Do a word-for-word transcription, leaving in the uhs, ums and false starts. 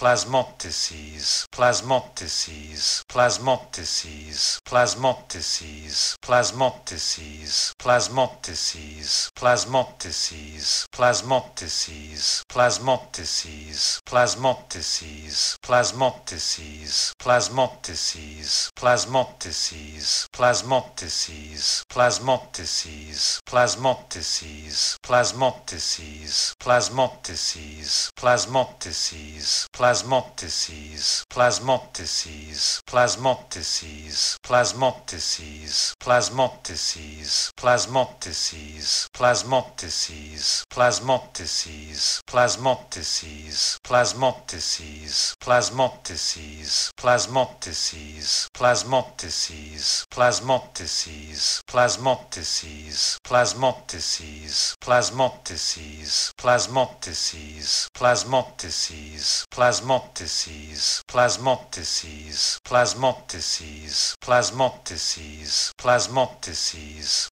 plasmoptyses, plasmoptyses, plasmoptyses, plasmoptyses, plasmoptyses, plasmoptyses, plasmoptyses, plasmoptyses, plasmoptyses, plasmoptyses, plasmoptyses, plasmoptyses, plasmoptyses, plasmoptyses, plasmoptyses, plasmoptyses, plasmoptyses, plasmoptyses, plasmoptyses, plasmoptyses, plasmoptyses, plasmoptyses, plasmoptyses, plasmoptyses, plasmoptyses, plasmoptyses, plasmoptyses, plasmoptyses, plasmoptyses, plasmoptyses, plasmoptyses, plasmoptyses, plasmoptyses, plasmoptyses, plasmoptyses, plasmoptyses, plasmoptyses, plasmoptyses, plasmoptyses, plasmoptyses, plasmoptyses, plasmoptyses, plasmoptyses.